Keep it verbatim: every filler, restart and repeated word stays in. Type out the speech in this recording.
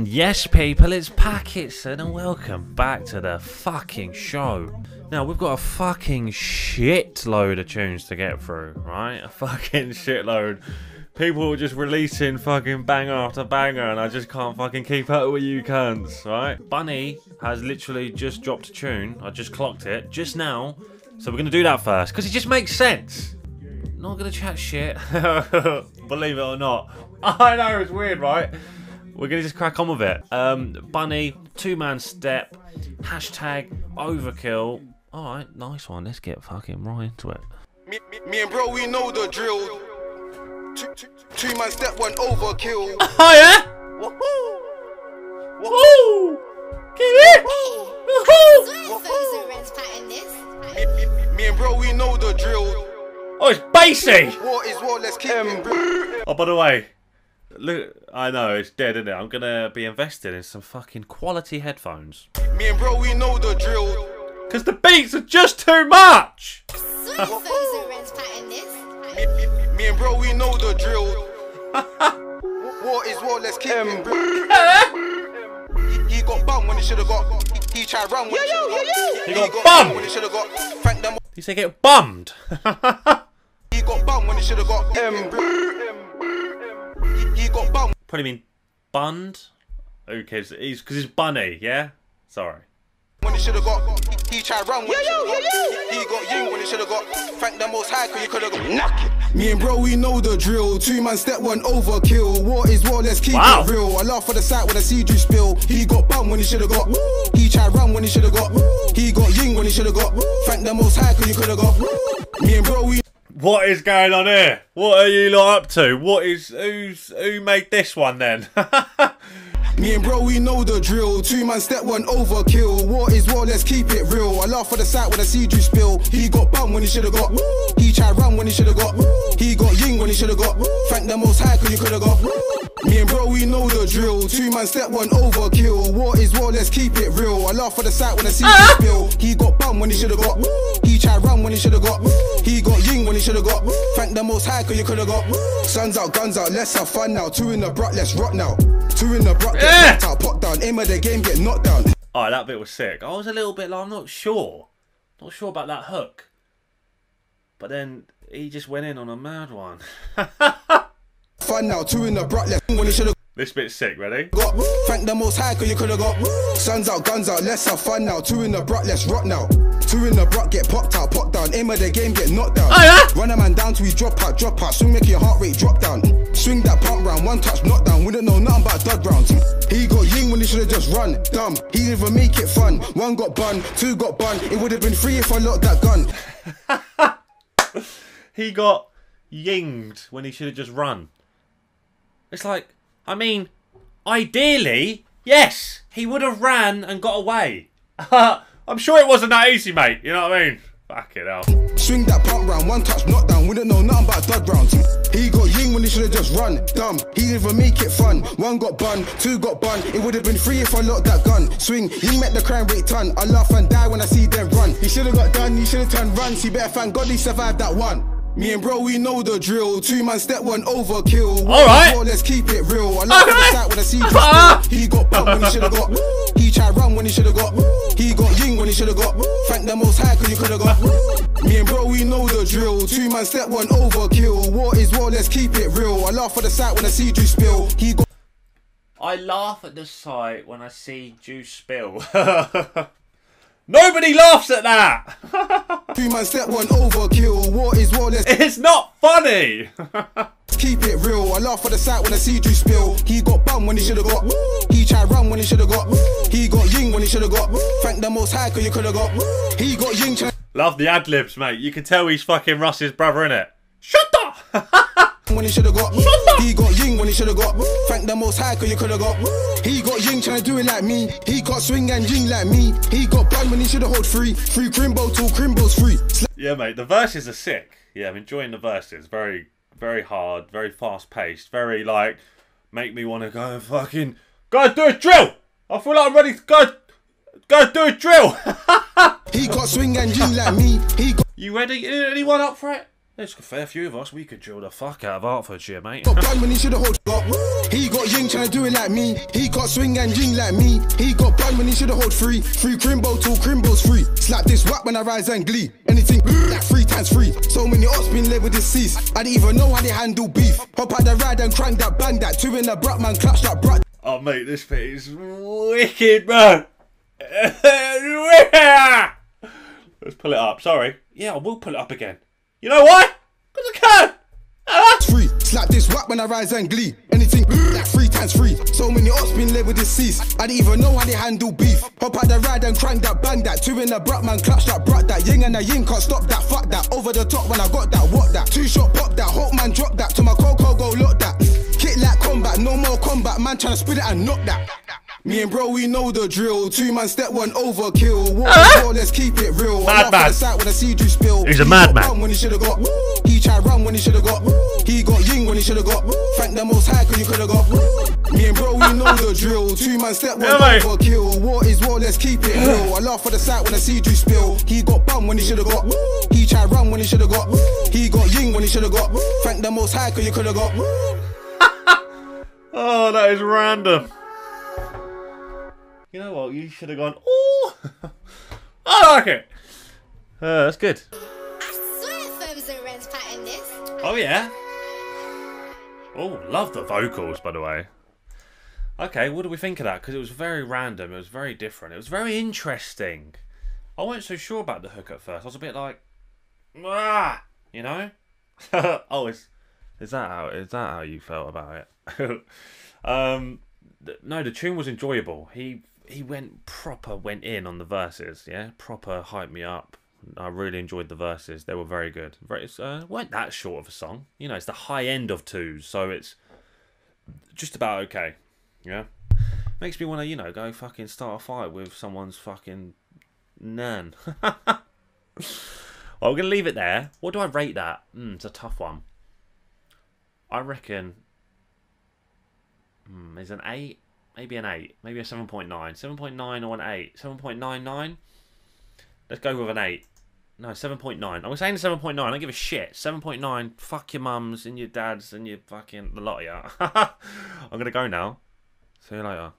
Yes, people, it's Packetson, and welcome back to the fucking show. Now, we've got a fucking shitload of tunes to get through, right? A fucking shitload. People are just releasing fucking banger after banger, and I just can't fucking keep up with you cunts, right? Buni has literally just dropped a tune. I just clocked it just now, so we're going to do that first, because it just makes sense. Not going to chat shit. Believe it or not. I know, it's weird, right? We're going to just crack on with it. Um, Buni, two-man step, hashtag overkill. All right, nice one. Let's get fucking right into it. Me, me, me and bro, we know the drill. Two-man step, one overkill. Oh, yeah? Woohoo! Woohoo! Get it! Woohoo! Woohoo! Me and bro, we know the drill. Oh, it's basic! War is war, let's keep um, it, bro. Oh, by the way. Look, I know, it's dead, isn't it? I'm gonna be invested in some fucking quality headphones. Me and bro, we know the drill. Cause the beats are just too much! me, me, me and bro, we know the drill. War is war, let's keep um, it, bro. he, he got bum when he should've got. He, he tried run when he should've got. He got bum when he should've got. Frank them. Did he say get bummed? He got bum when he should've got. Um, He got bummed. Probably mean bunned. Okay, so he's because he's Buni, yeah. Sorry. When he should have got, he, he tried run. When he should have got, he got you. When he should have got, Frank the most high, cause you could have got knock it. Me and bro, we know the drill. Two man step, one overkill. War is war, let's keep wow. it real. I laugh for the sight when I see you spill. He got bummed when he should have got. He tried run when he should have got. He got ying when he should have got. Frank the most high, cause you could have got. Me and bro, we. What is going on here? What are you lot up to? What is who's who made this one then? Me and bro, we know the drill. Two man step, one overkill. War is war, let's keep it real. I laugh for the sight when I see you spill. He got bum when he should have got. He tried run when he should have got. He got ying when he should have got. Frank the most high, cause you could have got. Me and bro, we know the drill. Two man step, one overkill. War is war, let's keep it real. I laugh for the sight when I see you spill. He got bum when he should have got. He tried run when he should have got. He got ying when he should have got. Frank the most high, cause you could have got. Sun's out, guns out, let's have fun now. Two in the bruck, let's rock now. Two in the bruck, yeah. Out, pop down, aim of the game, get knocked down. Oh, that bit was sick. I was a little bit like, I'm not sure. Not sure about that hook. But then he just went in on a mad one. Fun now, two in the bruck, let's when he should have. This bit's sick, ready? Got, thank the most high, cause you could have got. Sun's out, guns out, let's have fun now. Two in the bruck, let's rock now. Two in the bruck, get popped out, pop down. Aim of the game, get knocked down. Oh, yeah? Run a man down till he drop out, drop out. Swing, make your heart rate drop down. Swing that pump round, one touch, knock down. Wouldn't know nothing about dud rounds. He got ying when he should have just run. Dumb, he didn't even make it fun. One got bun, two got bun. It would have been free if I locked that gun. He got yinged when he should have just run. It's like... I mean, ideally, yes, he would have ran and got away. I'm sure it wasn't that easy, mate. You know what I mean? Fuck it out. Swing that pump round, one touch, knock down. Wouldn't know nothing about dud rounds. He got ying when he should have just run. Dumb, he didn't even make it fun. One got bun, two got bun. It would have been free if I locked that gun. Swing, ying met the crime rate ton. I laugh and die when I see them run. He should have got done, he should have turned runs. He better thank God he survived that one. Me and bro, we know the drill. Two man step, one overkill. All right. War, let's keep it real. I love the sight when I see you. He got bum when he should have got. He tried run when he should have got. He got ying when he should have got. Frank the most high, cause you could have got. Me and bro, we know the drill. Two man step, one overkill. War is war, let's keep it real. I laugh at the sight when I see you spill. He got. I laugh at the sight when I see you spill. Nobody laughs at that. Two man step, one overkill. War is war. Let's it's not funny. Keep it real. I laugh for the sight when I see you spill. He got bum when he should have got. He tried run when he should have got. He got ying when he should have got. Frank the most high, cause you could have got. He got ying. Love the ad libs, mate. You can tell he's fucking Russ's brother, innit? Shut up. When he should have got. He got ying when he should have got. Frank the most high, cause you could have got. He got ying trying to do it like me. He got swing and ying like me. He got bun when he should have hold free. Free crimbo till crimbo's free. Yeah, mate, the verses are sick. Yeah, I'm enjoying the verses. Very, very hard, very fast paced, very like make me want to go and fucking go and do a drill. I feel like I'm ready to go go do a drill. He got swing and ying like me. He got. You ready? Anyone up for it? There's a fair few of us, we could drill the fuck out of Hertfordshire, mate. Top gun when he should have hold up. He got ying trying to do it like me. He got swing and ying like me. He got bun when he should have hold free. Free crimbo till crimbo's free. Slap this whack when I rise and glee. Anything like three times free. So many ops been led with disease. I didn't even know how they handle beef. Hop out the ride and crank that bang that. Two in the brat man, clutch that brat. Oh mate, this bit is wicked, man. Let's pull it up, sorry. Yeah, I will pull it up again. You know why? Because I can! Ah. Free. Slap this whack when I rise and glee. Anything like three times free. So many ops been led with disease. I didn't even know how they handle beef. Hop out the ride and crank that bang that. Two in the brat man, clutch that brat that. Ying and the ying can't stop that. Fuck that. Over the top when I got that. What that? Two shot pop that. Hope man drop that. To my coco go lock that. Kick like combat. No more combat. Man trying to split it and knock that. Me and bro, we know the drill. Two man step one overkill. What uh-huh. Let's keep it real. Mad man. Spill. He's a madman. He, he tried run when he should have got. He got ying when he should have got. Thank the most high because you could have got. Me and bro, we know the drill. Two man step one yeah, overkill. What is war? Let's keep it real. I laugh for the sight when I see you spill. He got bum when he should have got. He tried run when he should have got. He got ying when he should have got. Thank the most high because you could have got. Oh, that is random. You know what? You should have gone. Oh, I like it. Uh, that's good. I swear, Fobes and Ren's patterned this. Oh yeah. Oh, love the vocals, by the way. Okay, what do we think of that? Because it was very random. It was very different. It was very interesting. I wasn't so sure about the hook at first. I was a bit like, ah, you know. Oh, is is that how is that how you felt about it? um, th no, the tune was enjoyable. He. He went proper, went in on the verses, yeah? Proper hyped me up. I really enjoyed the verses. They were very good. Very, uh, weren't that short of a song. You know, it's the high end of twos, so it's just about okay, yeah? Makes me want to, you know, go fucking start a fight with someone's fucking nan. Well, we're going to leave it there. What do I rate that? Mm, it's a tough one. I reckon mm, it's an eight. Maybe an eight. Maybe a seven point nine. seven point nine or an eight. seven point nine nine? Let's go with an eight. No, seven point nine. I was saying seven point nine. I don't give a shit. seven point nine. Fuck your mums and your dads and your fucking... the lot of ya. I'm going to go now. See you later.